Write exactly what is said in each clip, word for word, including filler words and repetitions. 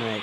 Right.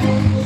Thank you.